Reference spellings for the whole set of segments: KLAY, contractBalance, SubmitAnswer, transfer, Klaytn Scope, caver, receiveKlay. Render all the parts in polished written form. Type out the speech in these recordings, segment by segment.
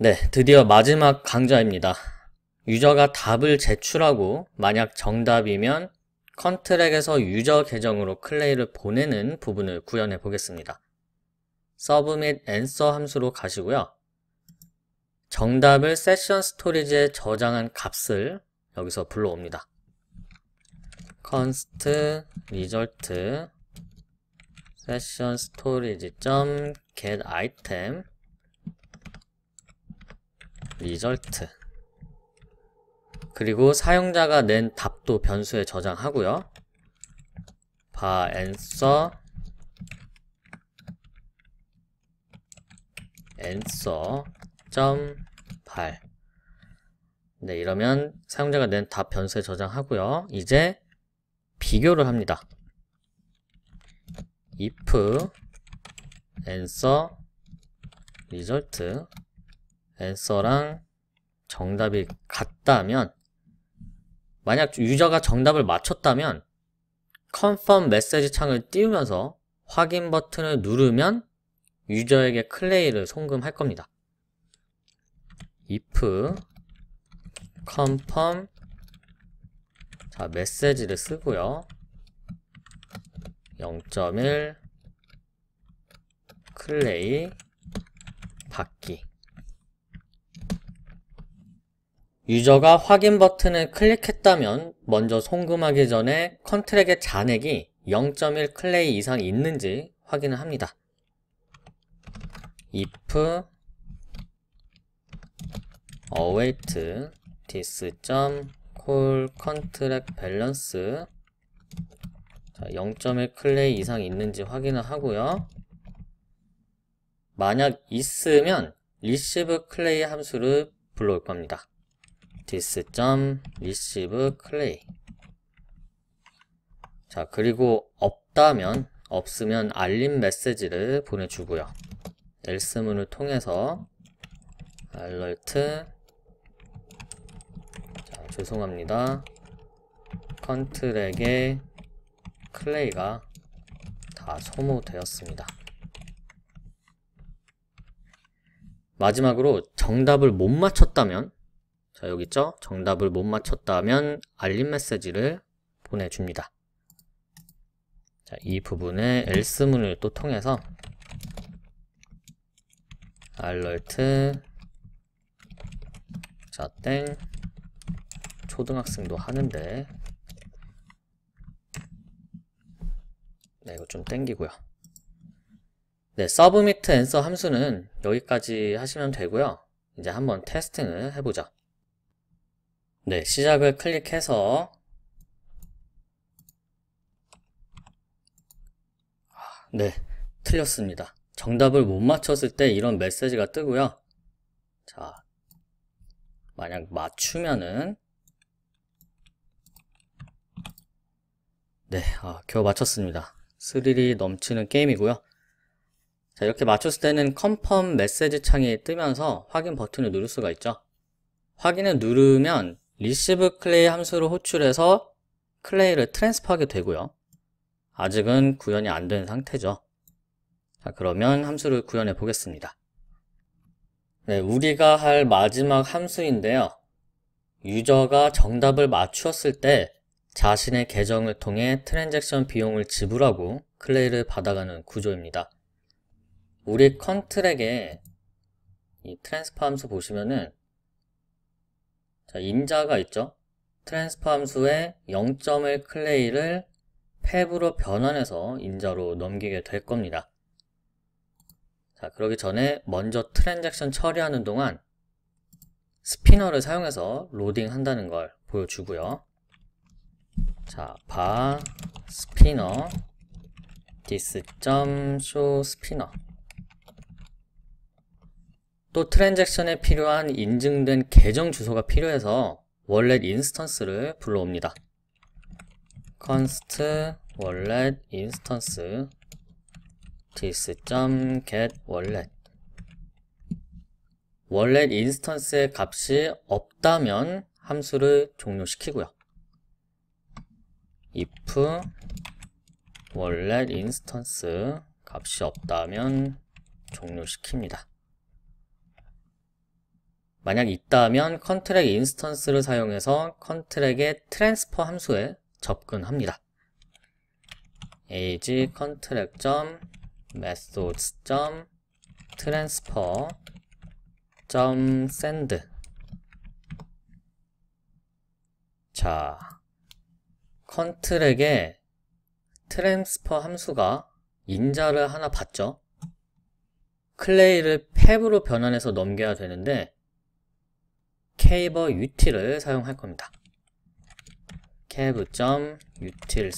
네, 드디어 마지막 강좌입니다. 유저가 답을 제출하고 만약 정답이면 컨트랙에서 유저 계정으로 클레이를 보내는 부분을 구현해 보겠습니다. SubmitAnswer 함수로 가시고요. 정답을 세션 스토리지에 저장한 값을 여기서 불러옵니다. const result session storage.getItem result 그리고 사용자가 낸 답도 변수에 저장하고요. bar answer.pal 네, 이러면 사용자가 낸 답 변수에 저장하고요. 이제 비교를 합니다. if answer result answer랑 정답이 같다면, 만약 유저가 정답을 맞췄다면 confirm 메시지 창을 띄우면서 확인 버튼을 누르면 유저에게 클레이를 송금할 겁니다. if confirm 자, 메시지를 쓰고요. 0.1 클레이 받기. 유저가 확인 버튼을 클릭했다면 먼저 송금하기 전에 컨트랙의 잔액이 0.1 클레이 이상 있는지 확인을 합니다. if await this.call contract balance 0.1 클레이 이상 있는지 확인을 하고요. 만약 있으면 receiveKlay 함수를 불러올 겁니다. this.receiveKlay 자, 그리고 없으면 알림 메시지를 보내주고요. else문을 통해서 alert 자, 죄송합니다. 컨트랙에 클레이가 다 소모되었습니다. 마지막으로 정답을 못 맞췄다면, 자, 여기 있죠? 정답을 못 맞췄다면 알림 메시지를 보내줍니다. 자, 이 부분에 else문을 또 통해서 alert 자, 땡 초등학생도 하는데 네, 이거 좀 땡기고요. 네, submitAnswer 함수는 여기까지 하시면 되고요. 이제 한번 테스팅을 해보죠. 네, 시작을 클릭해서 네, 틀렸습니다. 정답을 못 맞췄을 때 이런 메시지가 뜨고요. 자, 만약 맞추면은 네, 겨우 맞췄습니다. 스릴이 넘치는 게임이고요. 자, 이렇게 맞췄을 때는 컨펌 메시지 창이 뜨면서 확인 버튼을 누를 수가 있죠. 확인을 누르면 receiveKlay 함수를 호출해서 클레이를 트랜스퍼하게 되고요. 아직은 구현이 안 된 상태죠. 자, 그러면 함수를 구현해 보겠습니다. 네, 우리가 할 마지막 함수인데요. 유저가 정답을 맞추었을 때 자신의 계정을 통해 트랜잭션 비용을 지불하고 클레이를 받아가는 구조입니다. 우리 컨트랙에 이 트랜스퍼 함수 보시면은 자, 임자가 있죠. 트랜스퍼 함수에 0.1 클레이를 peb으로 변환해서 임자로 넘기게 될 겁니다. 자, 그러기 전에 먼저 트랜잭션 처리하는 동안 스피너를 사용해서 로딩한다는 걸 보여주고요. 자, bar spinner this.show spinner 또 트랜잭션에 필요한 인증된 계정 주소가 필요해서 월렛 인스턴스를 불러옵니다. const 월렛 인스턴스 this.getWallet 월렛 인스턴스의 값이 없다면 함수를 종료시키고요. if 월렛 인스턴스 값이 없다면 종료시킵니다. 만약 있다면 컨트랙 인스턴스를 사용해서 컨트랙의 트랜스퍼 함수에 접근합니다. age contract.methods.transfer.send. 자, 컨트랙의 트랜스퍼 함수가 인자를 하나 받죠. 클레이를 peb으로 변환해서 넘겨야 되는데 caver util을 사용할 겁니다. caver.utils.toPeb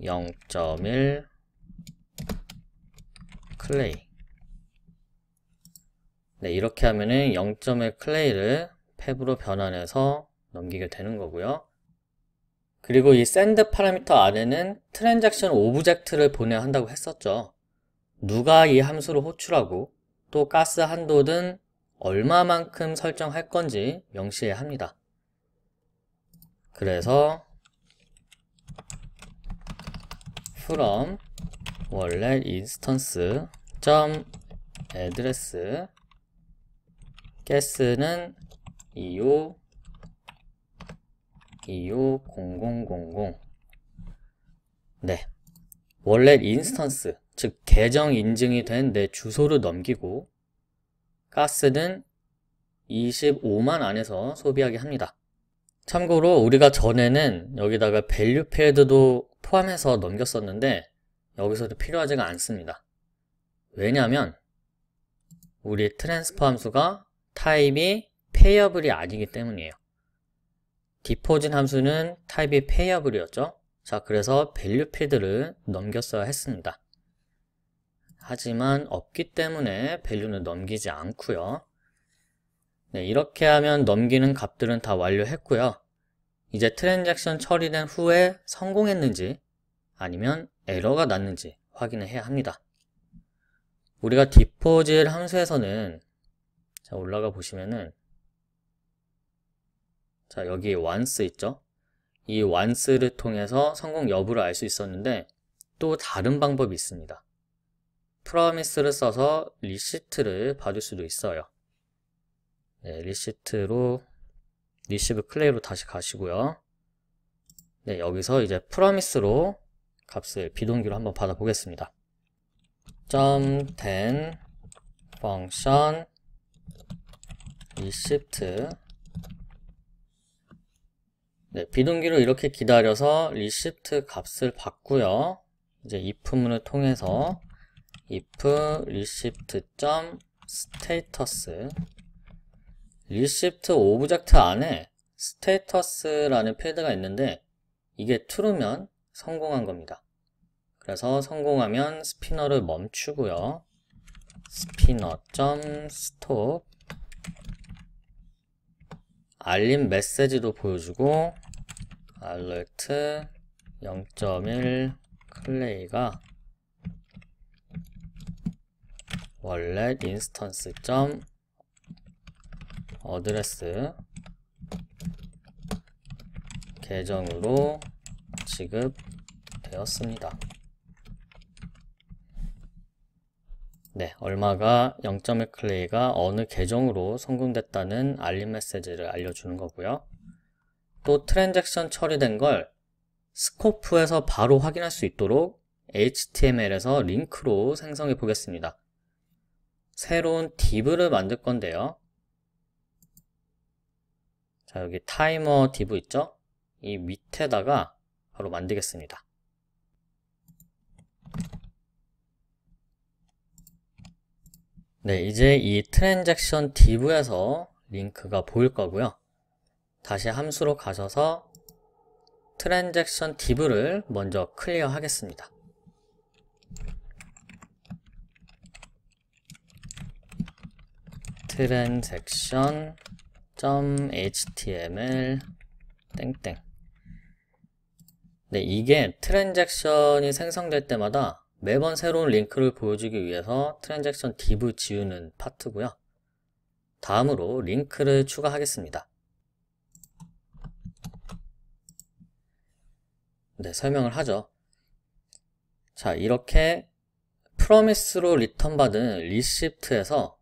0.1 clay. 네, 이렇게 하면은 0.1 clay를 peb으로 변환해서 넘기게 되는 거고요. 그리고 이 send 파라미터 아래는 트랜잭션 오브젝트를 보내야 한다고 했었죠. 누가 이 함수를 호출하고 또 가스 한도든 얼마만큼 설정할 건지 명시해야 합니다. 그래서 from 원래 인스턴스 점 address gas는 25250000. 네, 원래 인스턴스 즉 계정 인증이 된 내 주소를 넘기고 가스는 25만 안에서 소비하게 합니다. 참고로 우리가 전에는 여기다가 밸류 필드도 포함해서 넘겼었는데 여기서도 필요하지가 않습니다. 왜냐하면 우리 트랜스퍼 함수가 타입이 페이어블이 아니기 때문이에요. 디포진 함수는 타입이 페이어블이었죠. 자, 그래서 밸류 필드를 넘겼어야 했습니다. 하지만 없기 때문에 밸류는 넘기지 않고요. 네, 이렇게 하면 넘기는 값들은 다 완료했고요. 이제 트랜잭션 처리된 후에 성공했는지 아니면 에러가 났는지 확인을 해야 합니다. 우리가 디포질 함수에서는, 자, 올라가 보시면은, 자, 여기 once 있죠? 이 once를 통해서 성공 여부를 알 수 있었는데 또 다른 방법이 있습니다. 프로미스를 써서 리시트를 받을 수도 있어요. 네, 리시트로 receiveKlay로 다시 가시고요. 네, 여기서 이제 프로미스로 값을 비동기로 한번 받아 보겠습니다. .then function receipt. 네, 비동기로 이렇게 기다려서 receipt 값을 받고요. 이제 if문을 통해서 if receipt.status receipt 오브젝트 안에 status라는 필드가 있는데 이게 true면 성공한 겁니다. 그래서 성공하면 스피너를 멈추고요. spinner.stop 알림 메시지도 보여주고 alert 0.1 clay가 원래 인스턴스 점 어드레스 계정으로 지급되었습니다. 네, 얼마가 0.1 클레이가 어느 계정으로 송금됐다는 알림 메시지를 알려주는 거고요. 또 트랜잭션 처리된 걸 스코프에서 바로 확인할 수 있도록 HTML에서 링크로 생성해 보겠습니다. 새로운 div를 만들 건데요. 자, 여기 타이머 div 있죠? 이 밑에다가 바로 만들겠습니다. 네, 이제 이 트랜잭션 div에서 링크가 보일 거고요. 다시 함수로 가셔서 트랜잭션 div를 먼저 클리어 하겠습니다. transaction.html .. 네, 이게 트랜잭션이 생성될 때마다 매번 새로운 링크를 보여주기 위해서 트랜잭션 div 지우는 파트고요. 다음으로 링크를 추가하겠습니다. 네, 설명을 하죠. 자, 이렇게 프로미스로 리턴 받은 리시프트에서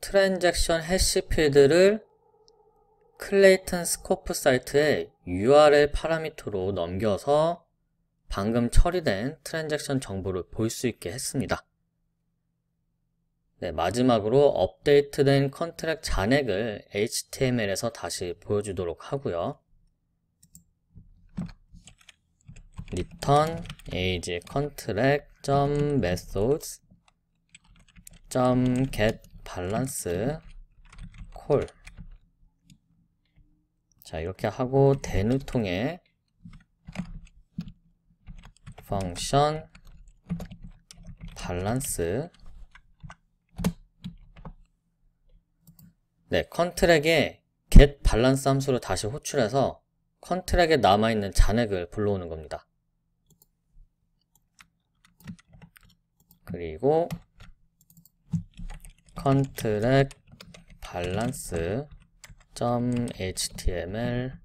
트랜잭션 해시 필드를 Klaytn Scope 사이트의 URL 파라미터로 넘겨서 방금 처리된 트랜잭션 정보를 볼 수 있게 했습니다. 네, 마지막으로 업데이트된 컨트랙트 잔액을 HTML에서 다시 보여주도록 하고요. return age contract.methods.getBalance call. 자, 이렇게 하고 대누통에 function balance. 네, 컨트랙에 getBalance 함수를 다시 호출해서 컨트랙에 남아있는 잔액을 불러오는 겁니다. 그리고 contractBalance.html.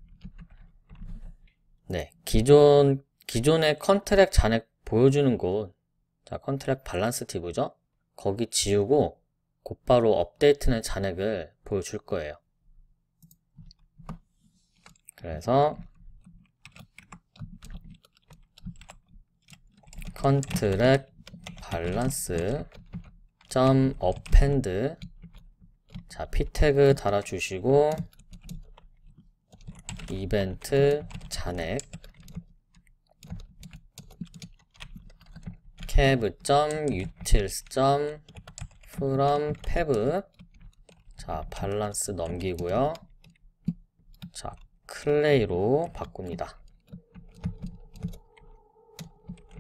네, 기존의 컨트랙 잔액 보여주는 곳, 자, 컨트랙 밸런스 팁이죠. 거기 지우고 곧바로 업데이트는 잔액을 보여줄 거예요. 그래서 컨트랙 밸런스 점 append, 자, p 태그 달아주시고 이벤트 잔액 cav 점 utils 점 from peb, 자, 밸런스 넘기고요. 자, 클레이로 바꿉니다.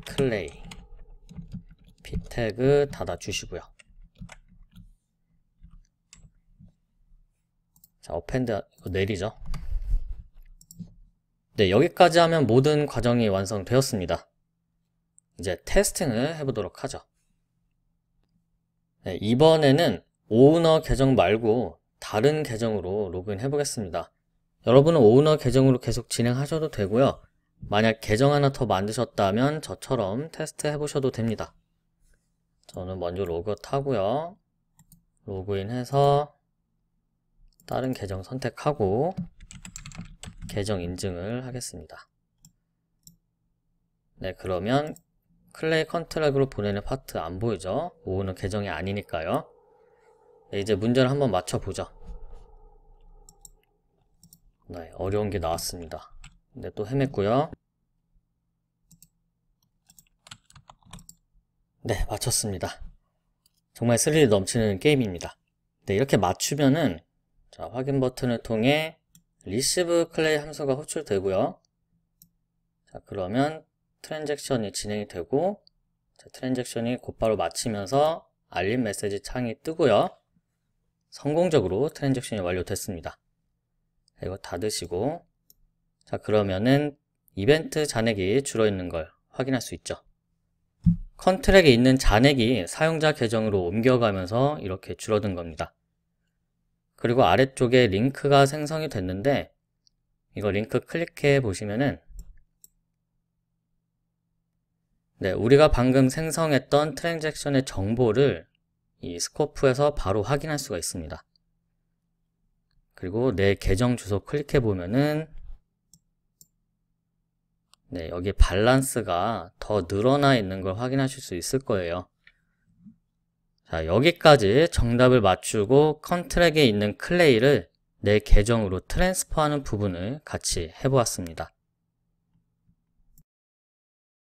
클레이 p 태그 닫아 주시고요. 자, 어펜드 내리죠. 네, 여기까지 하면 모든 과정이 완성되었습니다. 이제 테스팅을 해보도록 하죠. 네, 이번에는 오우너 계정 말고 다른 계정으로 로그인 해보겠습니다. 여러분은 오우너 계정으로 계속 진행하셔도 되고요. 만약 계정 하나 더 만드셨다면 저처럼 테스트 해보셔도 됩니다. 저는 먼저 로그아웃 하고요. 로그인 해서 다른 계정 선택하고 계정 인증을 하겠습니다. 네, 그러면 클레이 컨트랙으로 보내는 파트 안 보이죠? 오우는 계정이 아니니까요. 네, 이제 문제를 한번 맞춰보죠. 네, 어려운 게 나왔습니다. 근데 또 헤맸고요. 네, 맞췄습니다. 정말 스릴이 넘치는 게임입니다. 네, 이렇게 맞추면은, 자, 확인 버튼을 통해 receiveKlay 함수가 호출되고요. 자, 그러면 트랜잭션이 진행이 되고, 자, 트랜잭션이 곧바로 마치면서 알림 메시지 창이 뜨고요. 성공적으로 트랜잭션이 완료됐습니다. 이거 닫으시고, 자, 그러면은 이벤트 잔액이 줄어있는 걸 확인할 수 있죠. 컨트랙에 있는 잔액이 사용자 계정으로 옮겨가면서 이렇게 줄어든 겁니다. 그리고 아래쪽에 링크가 생성이 됐는데, 이거 링크 클릭해 보시면은, 네, 우리가 방금 생성했던 트랜잭션의 정보를 이 스코프에서 바로 확인할 수가 있습니다. 그리고 내 계정 주소 클릭해 보면은, 네, 여기 밸런스가 더 늘어나 있는 걸 확인하실 수 있을 거예요. 자, 여기까지 정답을 맞추고 컨트랙에 있는 클레이를 내 계정으로 트랜스퍼하는 부분을 같이 해보았습니다.